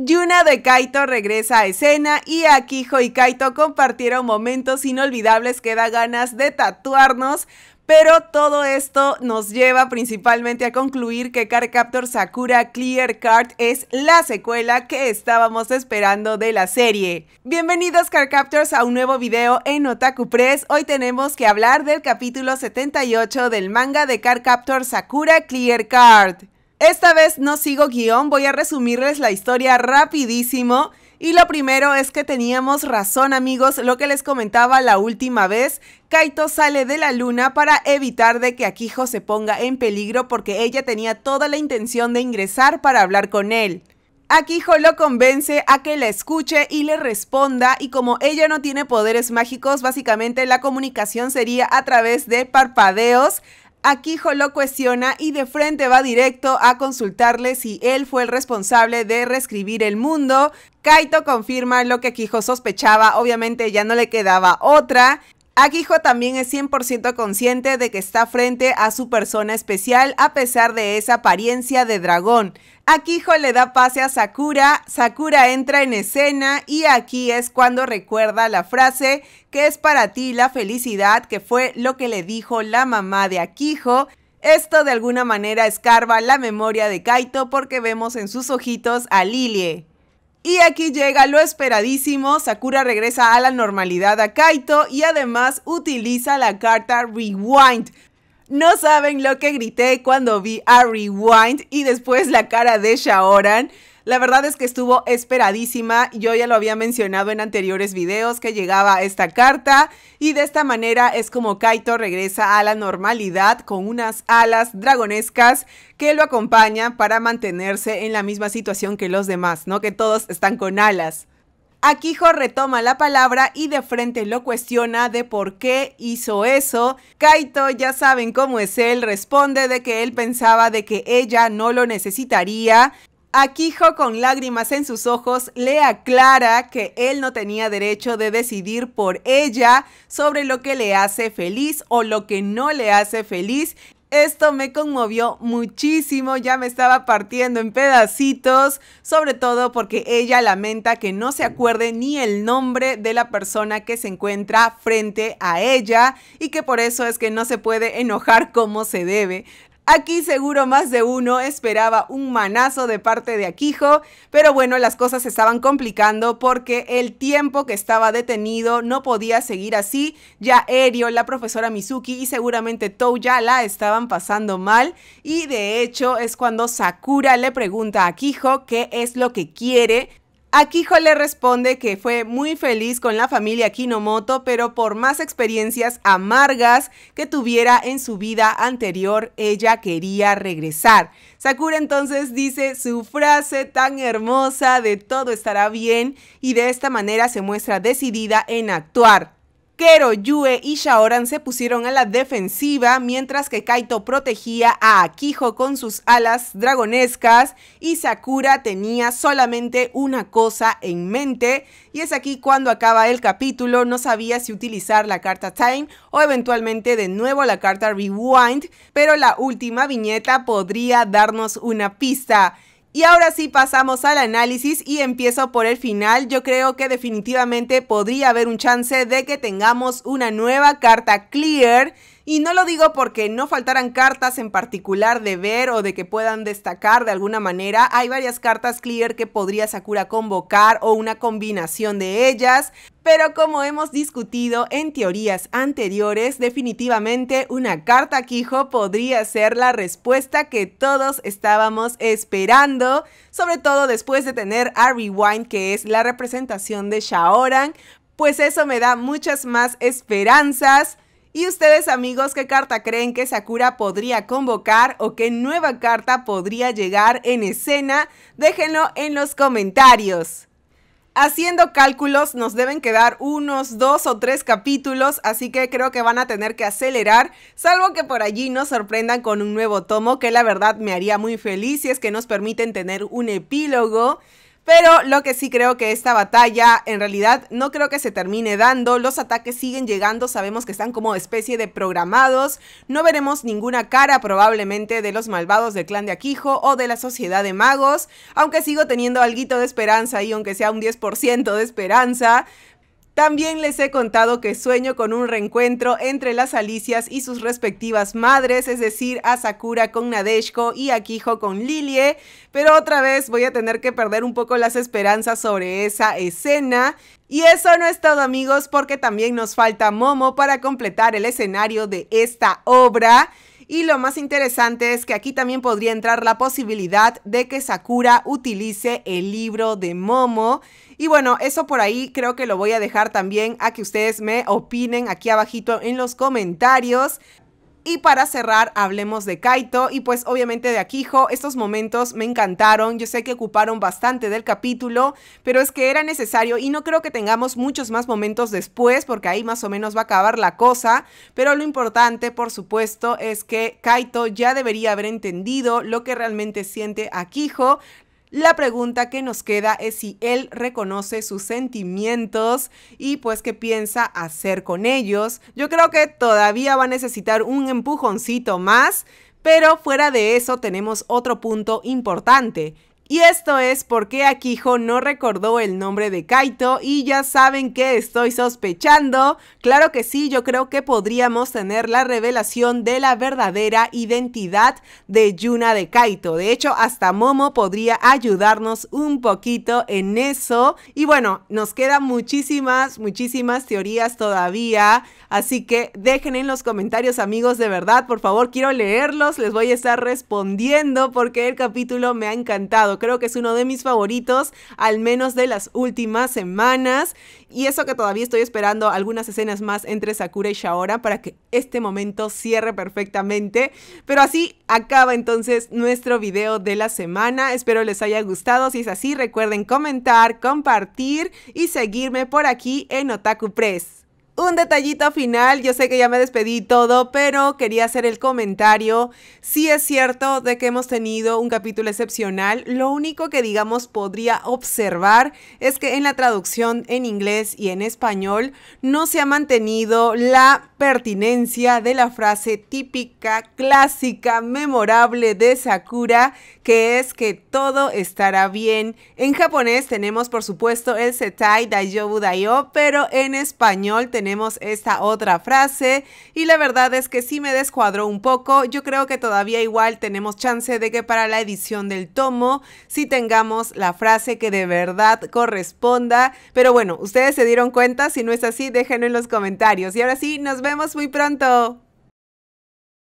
Yuna de Kaito regresa a escena y AKIHO y Kaito compartieron momentos inolvidables que da ganas de tatuarnos, pero todo esto nos lleva principalmente a concluir que Cardcaptor Sakura Clear Card es la secuela que estábamos esperando de la serie. Bienvenidos Cardcaptors a un nuevo video en Otaku Press. Hoy tenemos que hablar del capítulo 78 del manga de Cardcaptor Sakura Clear Card. Esta vez no sigo guión, voy a resumirles la historia rapidísimo. Y lo primero es que teníamos razón amigos, lo que les comentaba la última vez. Kaito sale de la luna para evitar de que AKIHO se ponga en peligro porque ella tenía toda la intención de ingresar para hablar con él. AKIHO lo convence a que la escuche y le responda, y como ella no tiene poderes mágicos, básicamente la comunicación sería a través de parpadeos. AKIHO lo cuestiona y de frente va directo a consultarle si él fue el responsable de reescribir el mundo. Kaito confirma lo que AKIHO sospechaba, obviamente ya no le quedaba otra. AKIHO también es 100% consciente de que está frente a su persona especial a pesar de esa apariencia de dragón. AKIHO le da pase a Sakura, Sakura entra en escena y aquí es cuando recuerda la frase que es para ti la felicidad, que fue lo que le dijo la mamá de AKIHO. Esto de alguna manera escarba la memoria de Kaito porque vemos en sus ojitos a Lilie. Y aquí llega lo esperadísimo, Sakura regresa a la normalidad a Kaito y además utiliza la carta Rewind. No saben lo que grité cuando vi a Rewind y después la cara de Shaoran. La verdad es que estuvo esperadísima, yo ya lo había mencionado en anteriores videos que llegaba esta carta y de esta manera es como Kaito regresa a la normalidad con unas alas dragonescas que lo acompañan para mantenerse en la misma situación que los demás, ¿no? Que todos están con alas. AKIHO retoma la palabra y de frente lo cuestiona de por qué hizo eso. Kaito, ya saben cómo es él, responde de que él pensaba de que ella no lo necesitaría. AKIHO con lágrimas en sus ojos le aclara que él no tenía derecho de decidir por ella sobre lo que le hace feliz o lo que no le hace feliz. Esto me conmovió muchísimo, ya me estaba partiendo en pedacitos, sobre todo porque ella lamenta que no se acuerde ni el nombre de la persona que se encuentra frente a ella y que por eso es que no se puede enojar como se debe. Aquí seguro más de uno esperaba un manazo de parte de AKIHO, pero bueno, las cosas se estaban complicando porque el tiempo que estaba detenido no podía seguir así. Ya Eriol, la profesora Mizuki y seguramente Touya la estaban pasando mal y de hecho es cuando Sakura le pregunta a AKIHO qué es lo que quiere. AKIHO le responde que fue muy feliz con la familia Kinomoto, pero por más experiencias amargas que tuviera en su vida anterior, ella quería regresar. Sakura entonces dice su frase tan hermosa de todo estará bien y de esta manera se muestra decidida en actuar. Kero, Yue y Shaoran se pusieron a la defensiva mientras que Kaito protegía a AKIHO con sus alas dragonescas y Sakura tenía solamente una cosa en mente y es aquí cuando acaba el capítulo, no sabía si utilizar la carta Time o eventualmente de nuevo la carta Rewind, pero la última viñeta podría darnos una pista. Y ahora sí pasamos al análisis y empiezo por el final. Yo creo que definitivamente podría haber un chance de que tengamos una nueva carta Clear. Y no lo digo porque no faltaran cartas en particular de ver o de que puedan destacar de alguna manera. Hay varias cartas Clear que podría Sakura convocar o una combinación de ellas. Pero como hemos discutido en teorías anteriores, definitivamente una carta AKIHO podría ser la respuesta que todos estábamos esperando, sobre todo después de tener a Rewind, que es la representación de Shaoran, pues eso me da muchas más esperanzas. Y ustedes amigos, ¿qué carta creen que Sakura podría convocar o qué nueva carta podría llegar en escena? Déjenlo en los comentarios. Haciendo cálculos nos deben quedar unos 2 o 3 capítulos, así que creo que van a tener que acelerar, salvo que por allí nos sorprendan con un nuevo tomo, que la verdad me haría muy feliz si es que nos permiten tener un epílogo. Pero lo que sí creo que esta batalla en realidad no creo que se termine dando. Los ataques siguen llegando, sabemos que están como especie de programados. No veremos ninguna cara probablemente de los malvados del clan de AKIHO o de la sociedad de magos. Aunque sigo teniendo alguito de esperanza y aunque sea un 10% de esperanza. También les he contado que sueño con un reencuentro entre las Alicias y sus respectivas madres, es decir, a Sakura con Nadeshko y a AKIHO con Lilie, pero otra vez voy a tener que perder un poco las esperanzas sobre esa escena. Y eso no es todo, amigos, porque también nos falta Momo para completar el escenario de esta obra. Y lo más interesante es que aquí también podría entrar la posibilidad de que Sakura utilice el libro de Momo. Y bueno, eso por ahí creo que lo voy a dejar también a que ustedes me opinen aquí abajito en los comentarios. Y para cerrar, hablemos de Kaito y pues obviamente de AKIHO. Estos momentos me encantaron, yo sé que ocuparon bastante del capítulo, pero es que era necesario y no creo que tengamos muchos más momentos después porque ahí más o menos va a acabar la cosa. Pero lo importante, por supuesto, es que Kaito ya debería haber entendido lo que realmente siente AKIHO. La pregunta que nos queda es si él reconoce sus sentimientos y pues qué piensa hacer con ellos. Yo creo que todavía va a necesitar un empujoncito más, pero fuera de eso tenemos otro punto importante. Y esto es por qué AKIHO no recordó el nombre de Kaito y ya saben que estoy sospechando. Claro que sí, yo creo que podríamos tener la revelación de la verdadera identidad de Yuna de Kaito. De hecho, hasta Momo podría ayudarnos un poquito en eso. Y bueno, nos quedan muchísimas teorías todavía. Así que dejen en los comentarios, amigos, de verdad, por favor, quiero leerlos. Les voy a estar respondiendo porque el capítulo me ha encantado. Creo que es uno de mis favoritos, al menos de las últimas semanas. Y eso que todavía estoy esperando algunas escenas más entre Sakura y Shaoran para que este momento cierre perfectamente. Pero así acaba entonces nuestro video de la semana. Espero les haya gustado. Si es así, recuerden comentar, compartir y seguirme por aquí en Otaku Press. Un detallito final, yo sé que ya me despedí todo, pero quería hacer el comentario. Sí es cierto de que hemos tenido un capítulo excepcional. Lo único que, digamos, podría observar es que en la traducción en inglés y en español no se ha mantenido la pertinencia de la frase típica, clásica, memorable de Sakura, que es que todo estará bien. En japonés tenemos, por supuesto, el setai daijobu dayo, pero en español tenemos esta otra frase y la verdad es que sí me descuadró un poco. Yo creo que todavía igual tenemos chance de que para la edición del tomo sí tengamos la frase que de verdad corresponda, pero bueno, ustedes se dieron cuenta. Si no es así, déjenlo en los comentarios y ahora sí, nos vemos muy pronto.